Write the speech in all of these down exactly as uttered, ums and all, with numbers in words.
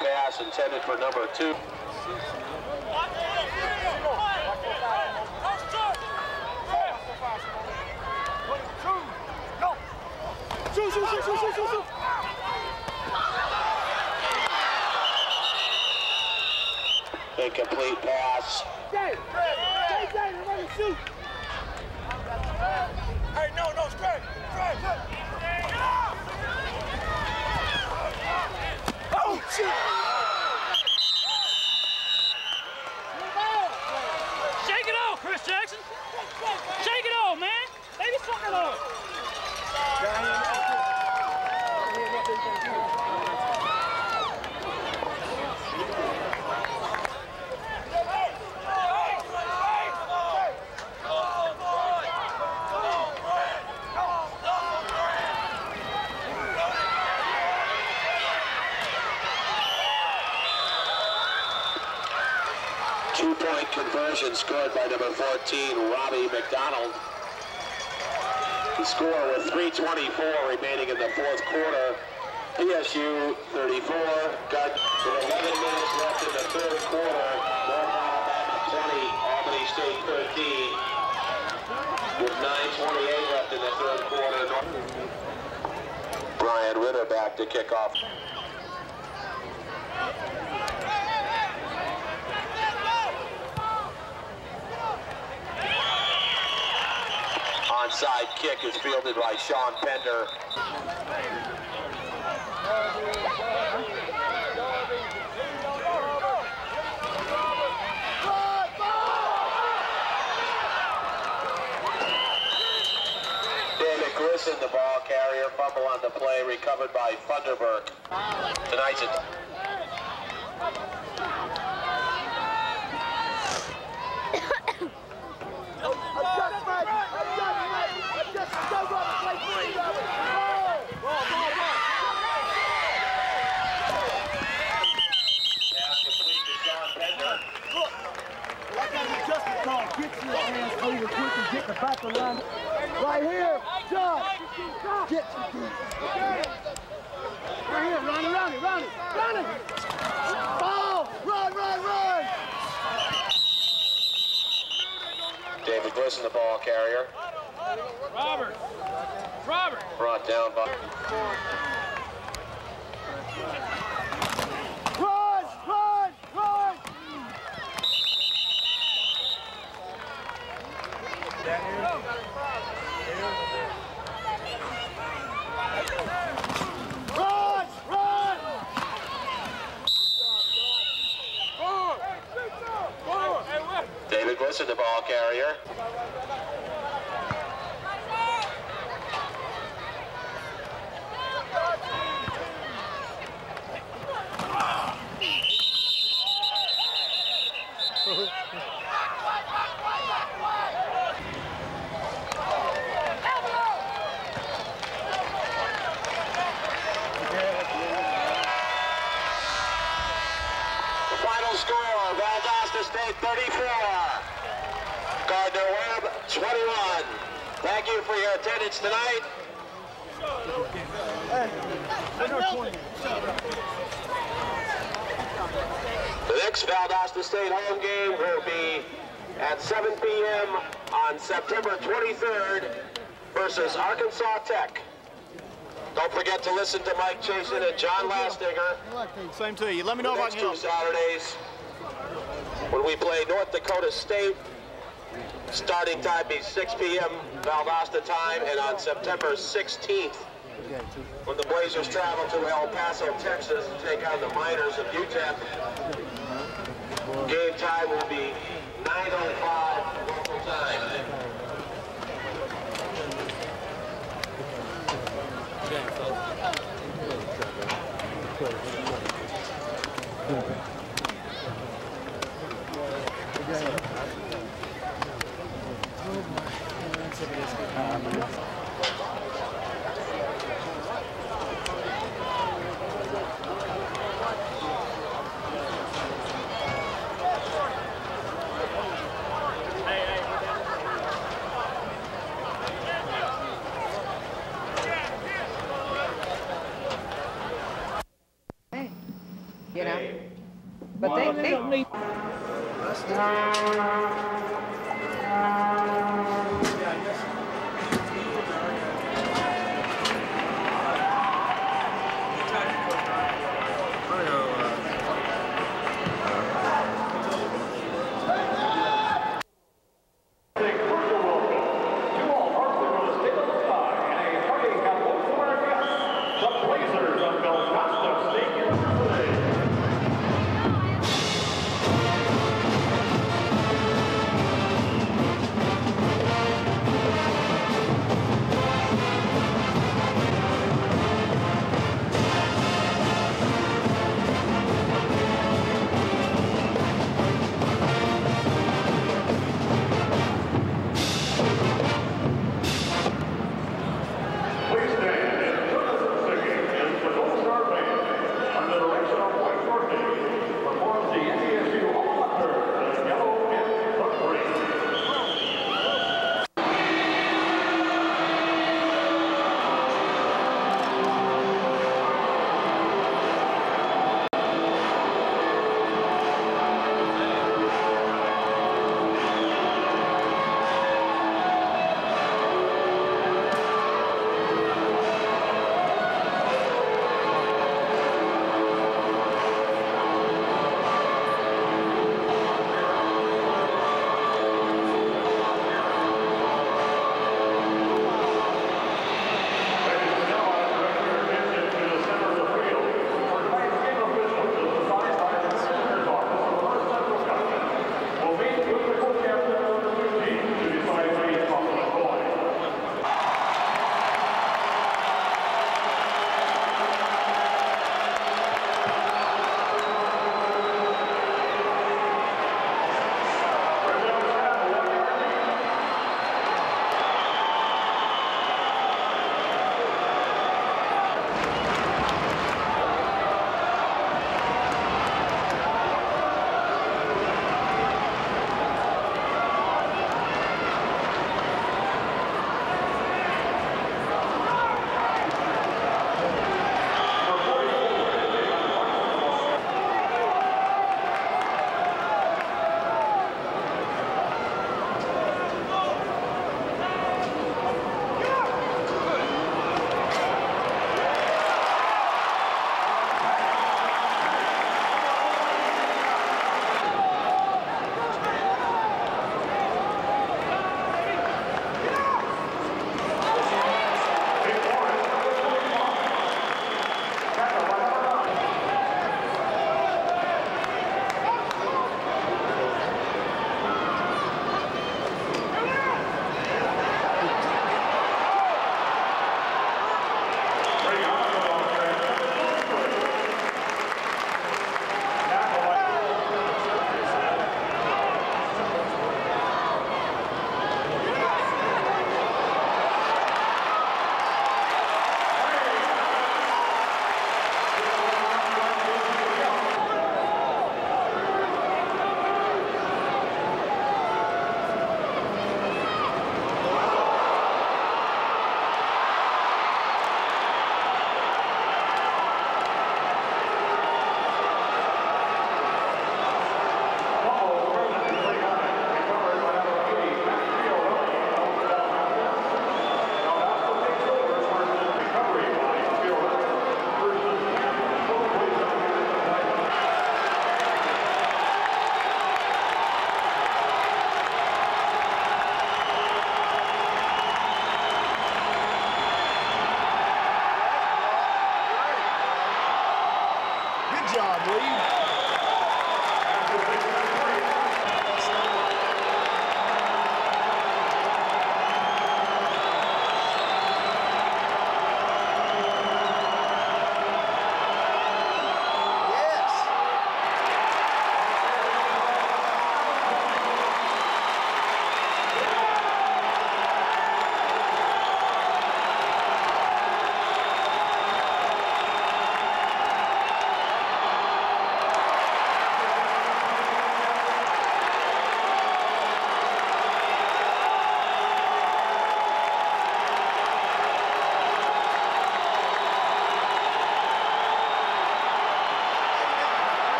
pass intended for number two. Shoot, shoot, shoot, shoot, shoot, shoot. Incomplete pass. Hey, shoot. Hey, no, no, straight, straight, straight. Oh, shit. Shake it off, Chris Jackson. Shake it off, man. Baby, suck it off. Two-point conversion scored by number fourteen, Robbie McDonald. The score with three twenty-four remaining in the fourth quarter. P S U thirty-four, got with eleven minutes left in the third quarter. North Alabama twenty, Albany State thirteen. With nine twenty-eight left in the third quarter. North Brian Ritter back to kick off. Side kick is fielded by Sean Pender. David Grissom, the ball carrier, fumble on the play, recovered by Thunderburg. Tonight's a back of line. Right here, John. Get you, dude. Right here, Ronnie, Ronnie, Ronnie, Ronnie. Ball, run, run, run. David Glisson, the ball carrier. Robert, Robert. Brought down by. Run, run, run. Run! Run! David Glisson, the ball carrier. Valdosta State thirty-four, Gardner-Webb twenty-one. Thank you for your attendance tonight. The next Valdosta State home game will be at seven p m on September twenty-third versus Arkansas Tech. Don't forget to listen to Mike Chasen and John Lastinger. Same to you. Let me know about you. Next two Saturdays, when we play North Dakota State, starting time be six p m Valdosta time, and on September sixteenth, when the Blazers travel to El Paso, Texas, to take on the Miners of U T E P, game time will be nine oh five local time. you know. But they, they don't need.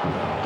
Sean Pender.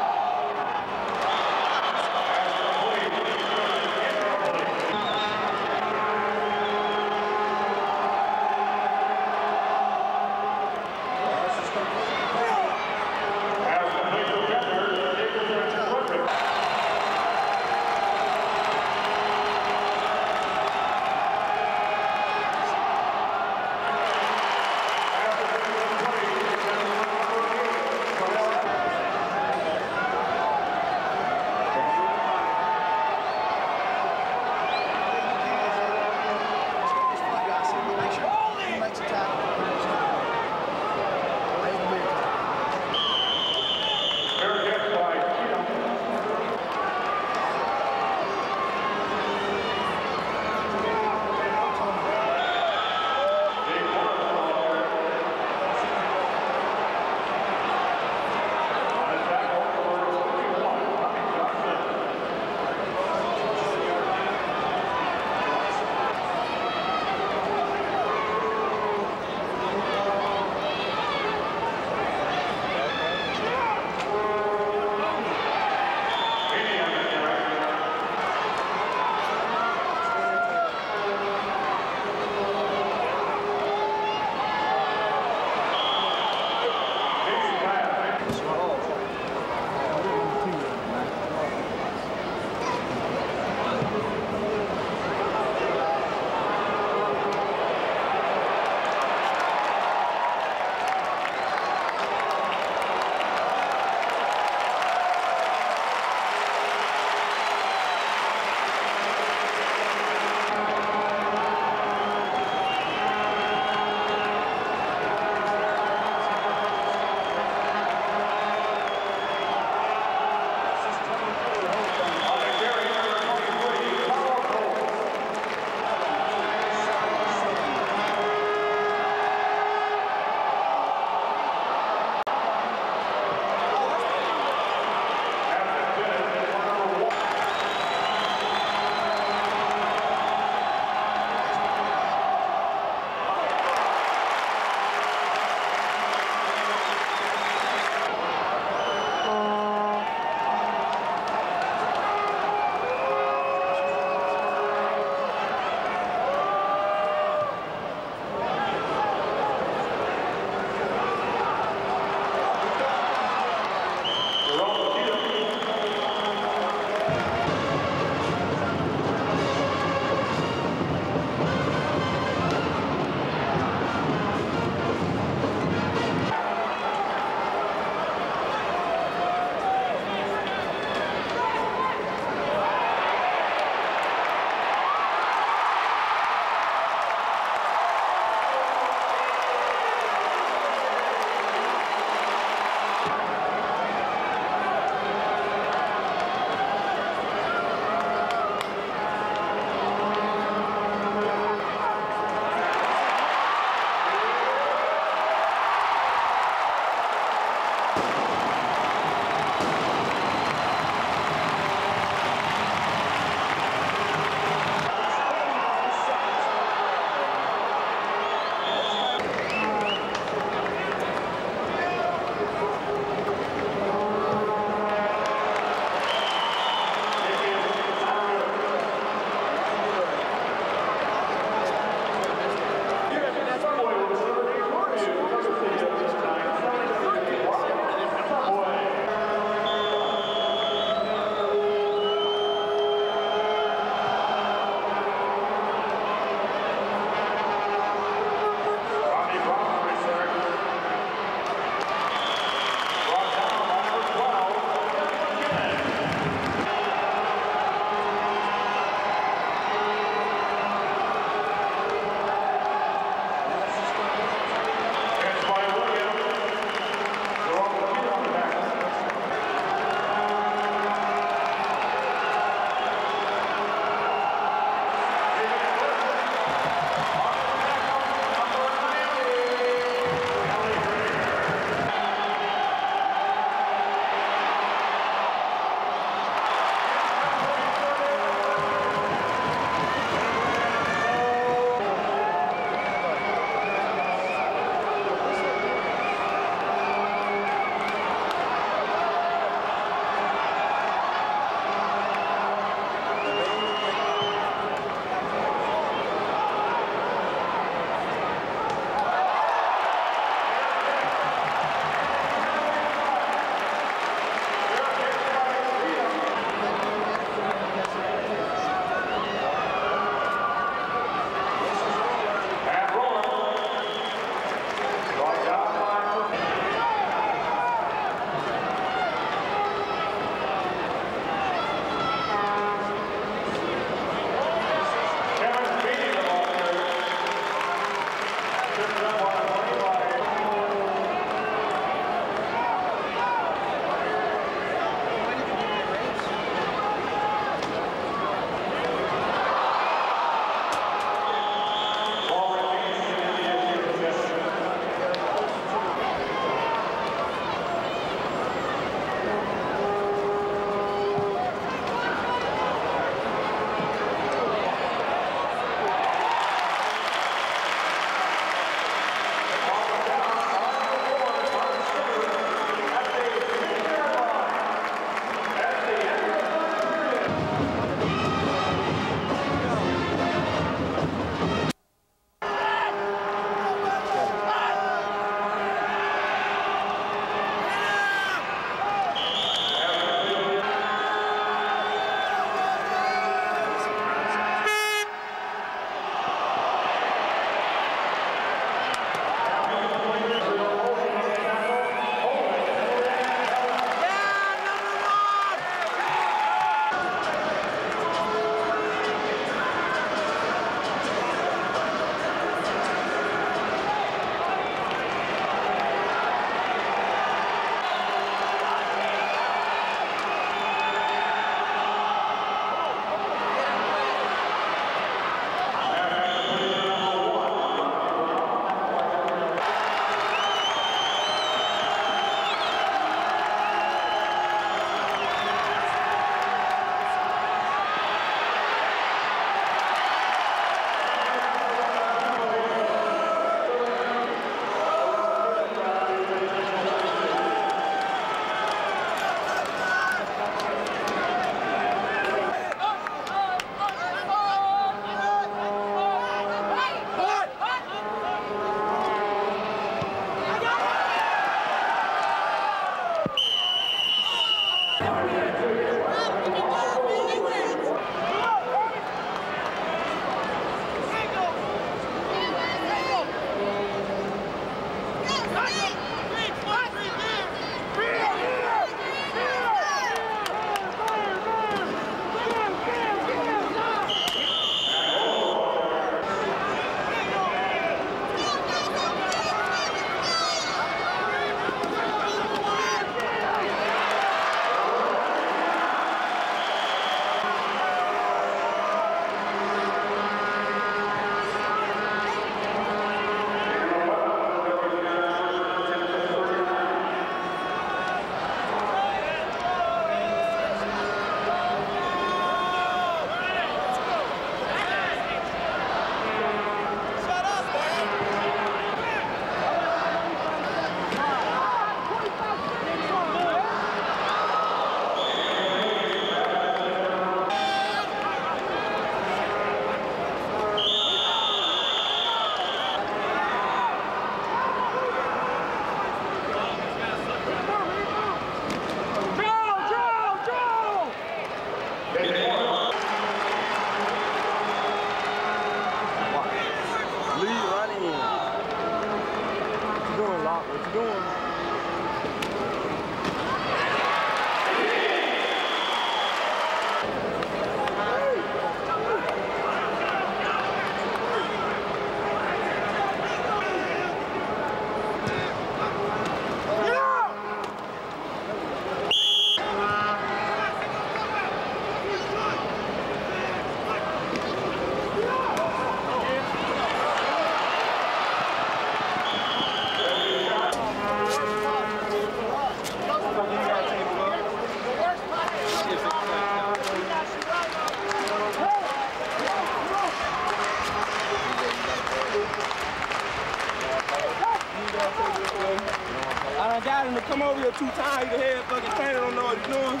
come over here two times, your head fucking painted, don't know what you're doing.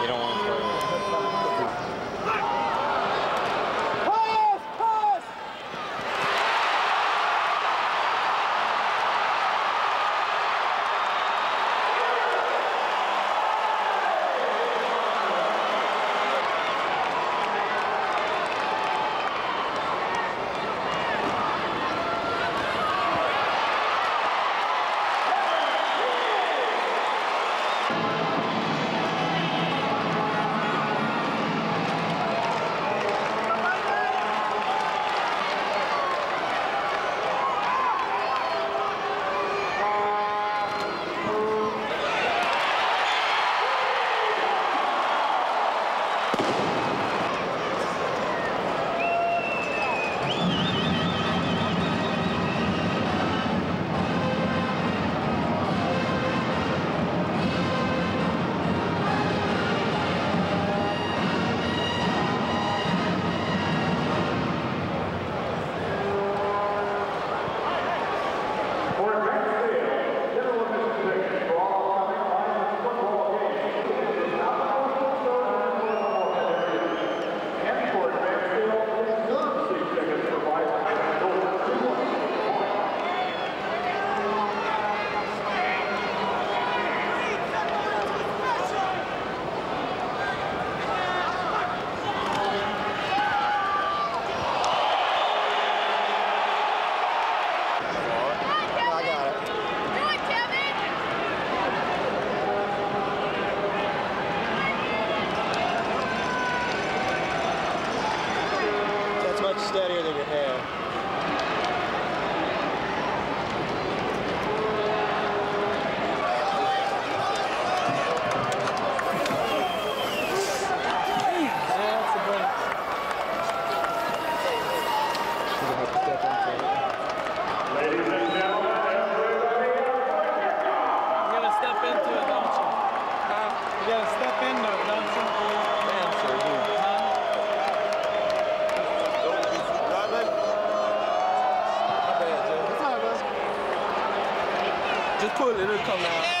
You don't want to play. Pass! Pass!